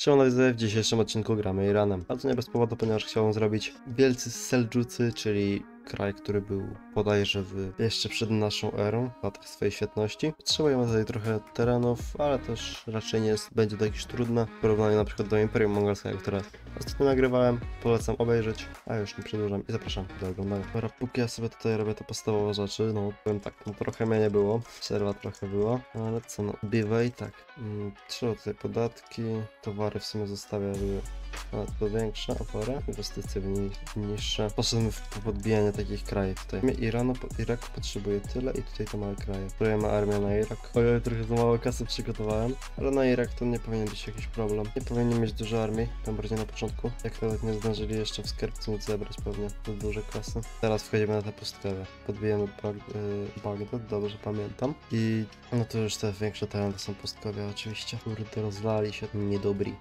Szymonowicz w dzisiejszym odcinku gramy Iranem. A to nie bez powodu, ponieważ chciałem zrobić wielcy Seldżucy, czyli kraj, który był bodajże jeszcze przed naszą erą, w latach swojej świetności. Potrzebujemy tutaj trochę terenów, ale też raczej nie jest, będzie to jakieś trudne w porównaniu na przykład do Imperium Mongolskiego, które ostatnio nagrywałem. Polecam obejrzeć, a już nie przedłużam i zapraszam do oglądania. Dobra, póki ja sobie tutaj robię te podstawowe rzeczy, no powiem tak, no trochę mnie nie było, przerwa trochę była, ale co no, bywa i tak. Trzeba tutaj podatki, towary w sumie zostawiam, to większa opora, inwestycje niższe. Poszedłem w podbijanie takich krajów tutaj. Iranu, Irak potrzebuje tyle i tutaj to małe kraje. Tutaj ma armię na Irak. Ojej, trochę za mało kasy przygotowałem, ale na Irak to nie powinien być jakiś problem. Nie powinien mieć dużo armii, tam bardziej na początku. Jak nawet nie zdążyli jeszcze w skarbcu nic zebrać pewnie, to duże kasy. Teraz wchodzimy na te pustkowie. Podbijemy Bagdad, dobrze pamiętam. I no to już te większe tereny to są pustkowie oczywiście. Kurde, rozlali się niedobri.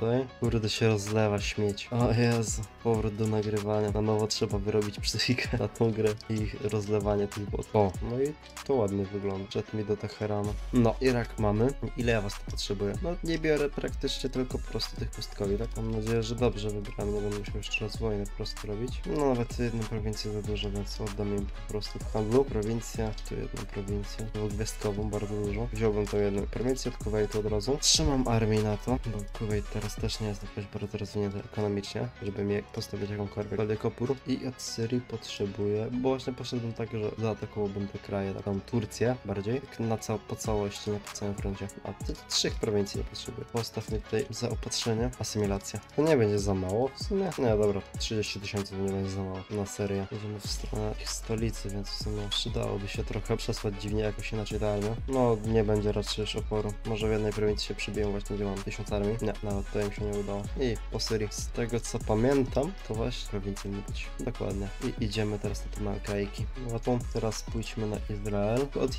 Tutaj kurde się rozlewa śmieć. O Jezu, powrót do nagrywania. Na nowo trzeba wyrobić psychikę na tą grę i rozlewanie tych bot. O, no i to ładnie wygląda. Przed mi do Teheranu. No, Irak mamy. Ile ja was tu potrzebuję? No, nie biorę praktycznie tylko po prostu tych pustkowi, tak? Mam nadzieję, że dobrze wybrałem. Nie będę musiał jeszcze raz wojnę po prostu robić. No, nawet jedną prowincję za dużo, więc oddam im po prostu w handlu. Prowincja, tu jedną prowincję. Gwiazdkową bardzo dużo. Wziąłbym tą jedną prowincję od Kuwejtu od razu. Trzymam armię na to, bo Kuwejt teraz też nie jest jakaś bardzo rozwinięte ekonomicznie, żeby mi postawić jakąkolwiek opór. I od Syrii potrzebuję, bo właśnie poszedłem tak, że zaatakowałbym te kraje, taką Turcję bardziej, na po całości, nie po całym froncie. A ty trzech prowincji nie potrzebuję. Postaw mi tutaj zaopatrzenie, asymilacja. To nie będzie za mało w sumie. Nie, dobra, 30 000 to nie będzie za mało na Syrię. Idziemy w stronę ich stolicy, więc w sumie przydałoby się trochę przesłać dziwnie jakoś inaczej do armii. No, nie będzie raczej już oporu. Może w jednej prowincji się przybiją właśnie, gdzie mam 1000 armii. Nie, nawet to im się nie udało. I po Syrii, z tego co pamiętam, to właśnie prowincje nie być. Dokładnie. I idziemy teraz na te Markaiki. No to teraz pójdźmy na Izrael. Od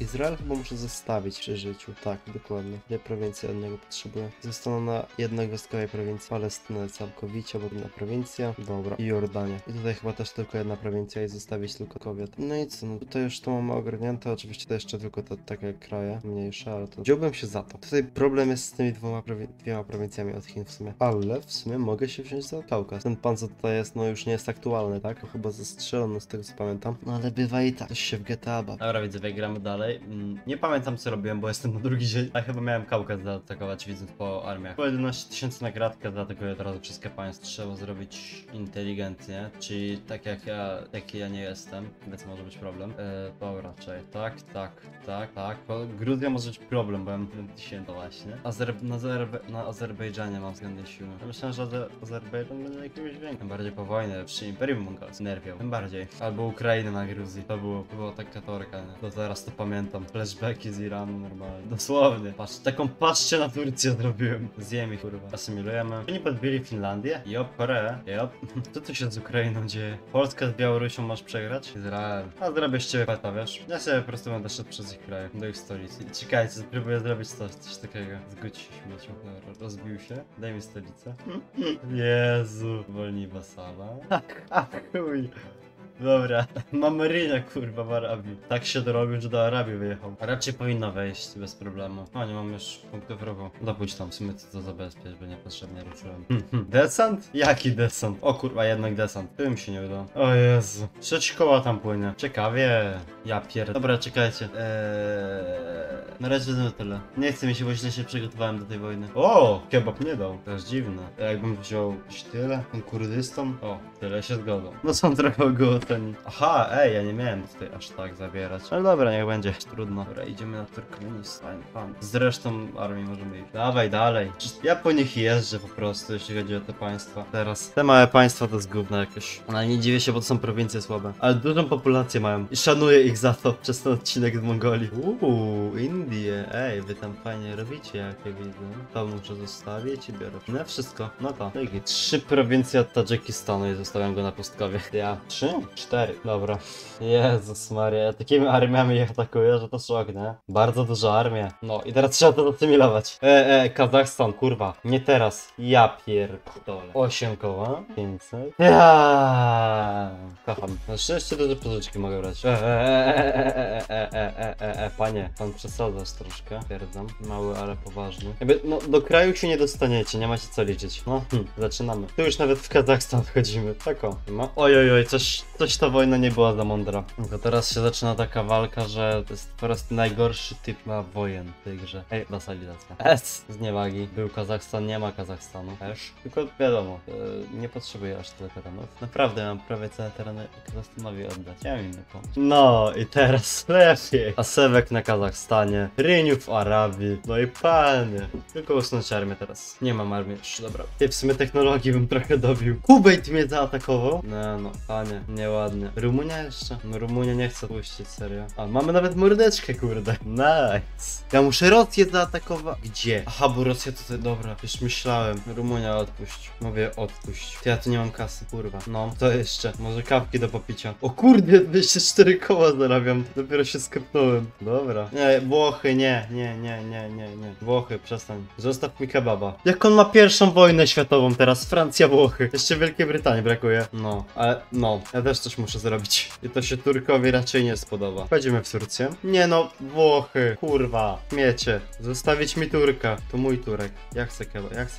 Izrael chyba muszę zostawić przy życiu. Tak, dokładnie. Dwie prowincje od niego potrzebuję. Zostaną na jednogwiazdkowej prowincji. Palestyna całkowicie, bo jedna prowincja. Dobra. I Jordania. I tutaj chyba też tylko jedna prowincja i zostawić tylko kobiet. No i co, no tutaj już to mamy ogarnięte. Oczywiście to jeszcze tylko te takie kraje mniejsze, ale to wziąłbym się za to. Tutaj problem jest z tymi dwiema prowincjami od Chin w sumie. Ale w sumie mogę się wziąć za Kaukaz. Ten pan co tutaj jest, no już nie jest aktualny, tak? To chyba zastrzelony z tego co pamiętam. No ale bywa i tak, coś się w GTA bawi. Dobra widzowie, gramy dalej. Nie pamiętam co robiłem, bo jestem na drugi dzień. A chyba miałem Kaukaz zaatakować, widząc po armiach. Po 11 000 na kratkę, dlatego ja teraz wszystkie państwa trzeba zrobić inteligentnie. Czyli tak jak ja, taki ja nie jestem. Więc może być problem. Dobra, czekaj. Tak. Gruzja może być problem, bo ja mam dzisiaj to właśnie. Na Azerbejdżanie mam względnie siły. Ja myślałem, że Azerbejdżan będzie jakimś większym. Tym bardziej po wojnie przy Imperium Mongolskim. Nerwią. Tym bardziej. Albo Ukraina na Gruzji. To było tak katorka, nie? To teraz to pamiętam. Flashbacki z Iranu normalnie. Dosłownie. Patrz, taką patrzcie na Turcję zrobiłem. Zjemy kurwa. Asymilujemy. Oni podbili Finlandię? Jop. Co tu się z Ukrainą dzieje? Polska z Białorusią masz przegrać? Izrael. A zrobisz ciebie peta, wiesz? Ja sobie po prostu będę szedł przez ich kraj. Do ich stolicy. Czekajcie, spróbuję zrobić coś takiego. Zgódź się śmiecią. Rozbił się. Daj mi stolicę. Jezu, wolni basala. A chuj. Dobra, mamy rynia kurwa w Arabii. Tak się dorobił, że do Arabii wyjechał. A raczej powinno wejść bez problemu. O, nie mam już punktów wrogu. Dopuść tam, w sumie to zabezpiecz, bo niepotrzebnie ruszyłem. Desant? Jaki desant? O kurwa, jednak desant. Tym się nie uda. O Jezu. 3 koła tam płynie. Ciekawie. Ja pierd... Dobra, czekajcie. Na razie to tyle. Nie chcę mi się, bo źle się przygotowałem do tej wojny. O, kebab nie dał. To jest dziwne. Jakbym wziął tyle, ten Kurdystan. O, tyle się zgodzą. No są trochę głodni. Aha, ej, ja nie miałem tutaj aż tak zabierać. Ale dobra, niech będzie. Trudno. Dobra, idziemy na Turkmenistan. Zresztą armii możemy iść. Dawaj dalej. Ja po nich jeżdżę po prostu, jeśli chodzi o te państwa. Teraz. Te małe państwa to jest gówno jakieś. Ale nie dziwię się, bo to są prowincje słabe. Ale dużą populację mają. I szanuję ich za to przez ten odcinek z Mongolii. Indie. Ej, wy tam fajnie robicie, jak ja widzę. To muszę zostawić i biorę. No wszystko, no to. 3 prowincje od Tadżykistanu i zostawiam go na pustkowie. Ja. 3? 4. Dobra. Jezus Maria, ja takimi armiami ich atakuję, że to szok, nie? Bardzo duża armia. No i teraz trzeba to zasymilować. Kazachstan, kurwa. Nie teraz. Ja pierdolę. 8 koła. 500. Ja. Kocham. Na szczęście duże pożyczki mogę brać. Panie, pan przesadza. teraz troszkę. Twierdzam. Mały, ale poważny. Jakby, no, do kraju się nie dostaniecie, nie macie co liczyć. No, zaczynamy. Tu już nawet w Kazachstan wchodzimy. Tak o. Ojojoj, coś ta wojna nie była za mądra. Tylko teraz się zaczyna taka walka, że to jest po prostu najgorszy typ na wojen w tej grze. Ej, basalizacja. S! Z niewagi. Był Kazachstan, nie ma Kazachstanu. Też. Tylko wiadomo, nie potrzebuję aż tyle terenów. Naprawdę mam prawie całe tereny Kazachstanowi oddać. Ja mam inny pomysł. No i teraz lepiej. Asewek na Kazachstanie. Ryniów w Arabii. No i panie. Tylko usunąć armię teraz. Nie mam armii już, dobra. Ty w sumie technologii bym trochę dobił. Kuwejt mnie zaatakował. No, no, panie. Nieładnie. Rumunia jeszcze? No, Rumunia nie chce puścić, serio. A, mamy nawet mordeczkę, kurde. Nice. Ja muszę Rosję zaatakować. Gdzie? Aha, bo Rosja tutaj, dobra. Już myślałem. Rumunia odpuść. Mówię, odpuść. To ja tu nie mam kasy, kurwa. No, to jeszcze. Może kawki do popicia. O kurde, 24 koła zarabiam. Dopiero się skepnąłem. Dobra. Nie, Włochy, nie. Włochy, przestań. Zostaw mi kebaba. Jak on ma pierwszą wojnę światową teraz? Francja, Włochy. Jeszcze Wielkiej Brytanii brakuje. No, ale no. Ja też coś muszę zrobić. I to się Turkowi raczej nie spodoba. Wchodzimy w Turcję. Nie no, Włochy. Kurwa. Miecie. Zostawić mi Turka. To mój Turek. Ja chcę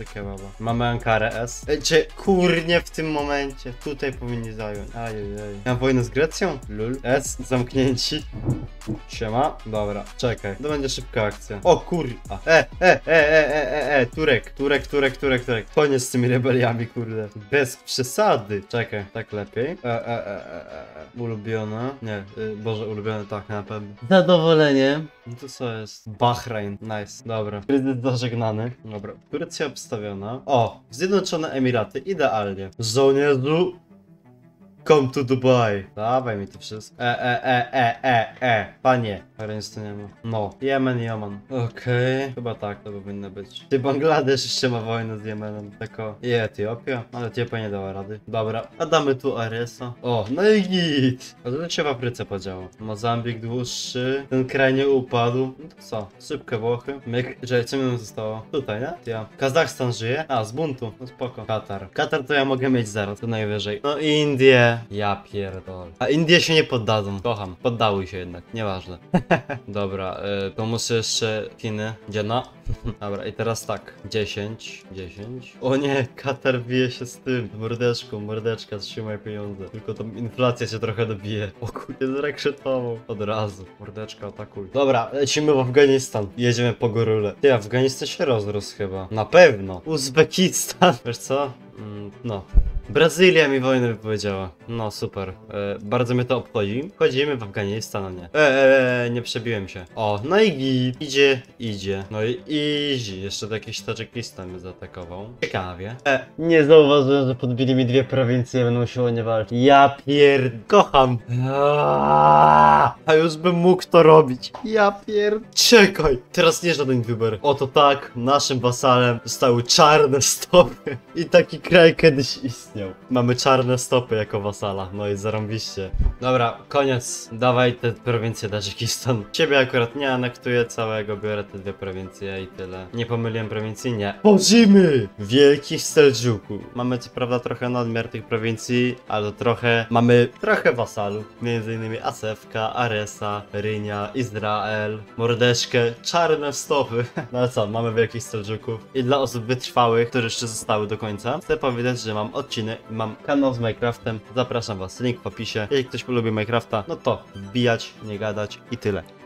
kebaba, Mamy Ankarę S. Ecie, kurnie w tym momencie. Tutaj powinni zająć. Ajajaj. Mam wojnę z Grecją? Lul. S. Zamknięci. Siema. Dobra. Czekaj. To będzie szybka akcja. O kurwa. Turek. Koniec z tymi rebeliami, kurde. Bez przesady. Czekaj. Tak lepiej. Ulubione. Nie. Boże, ulubione tak na pewno. Zadowolenie. No to co jest? Bahrain. Nice. Dobra. Kryzys zażegnany. Dobra. Turcja obstawiona. O. Zjednoczone Emiraty. Idealnie. Żołnierzu. Come to Dubai. Dawaj mi to wszystko. Panie. Ręce nie ma. No. Jemen, Joman. Okej. Chyba tak to powinno być. Ty, Bangladesz jeszcze ma wojnę z Jemenem. Tylko i Etiopia. Ale Etiopia nie dała rady. Dobra. A damy tu Aresa. O, no i git. A to się w Afryce podziało. Mozambik dłuższy. Ten kraj nie upadł. No to co? Szybkie Włochy. Myk. Czyli co mi nam zostało? Tutaj, nie? Ja. Kazachstan żyje? A, z buntu. No spoko. Katar. Katar to ja mogę mieć zaraz. To najwyżej. No i Indie. Ja pierdolę. A Indie się nie poddadzą. Kocham. Poddały się jednak. Nieważne. Dobra. To muszę jeszcze Chiny. Gdzie no? Dobra. I teraz tak. 10. O nie. Katar bije się z tym. Mordeczką. Mordeczka. Trzymaj pieniądze. Tylko tam inflacja się trochę dobije. O kurde. Zrekszytową. Od razu. Mordeczka. Atakuj. Dobra. Lecimy w Afganistan. Jedziemy po górule. Ty, Afganistan się rozrósł chyba. Na pewno. Uzbekistan. Wiesz co? No. Brazylia mi wojnę wypowiedziała. No super. Bardzo mnie to obchodzi. Chodzimy w Afganistan, no nie. Nie przebiłem się. O, no i git. Idzie. No i easy. Jeszcze to jakiś Tadżykistan mnie zaatakował. Ciekawie. Nie zauważyłem, że podbili mi dwie prowincje i będą musiały nie walczyć. Ja kocham. A już bym mógł to robić. Ja czekaj. Teraz nie żaden wybór. Oto tak, naszym wasalem zostały czarne stopy. I taki kraj kiedyś istniał. Mamy czarne stopy jako wasala. No i zarąbiście. Dobra, koniec. Dawaj te prowincje Tadżykistan. Ciebie akurat nie anektuję całego, biorę te dwie prowincje i tyle. Nie pomyliłem prowincji, nie. Bożymy! Wielkich Seldżuków. Mamy co prawda trochę nadmiar tych prowincji, ale trochę... Mamy trochę wasalów. Między innymi Asewka, Aresa, Rynia, Izrael, Mordeszkę, czarne stopy. No ale co, mamy wielkich Seldżuków. I dla osób wytrwałych, które jeszcze zostały do końca, chcę powiedzieć, że mam mam kanał z Minecraftem, zapraszam was, link w opisie. Jeśli ktoś lubi Minecrafta, no to wbijać, nie gadać i tyle.